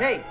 Hey!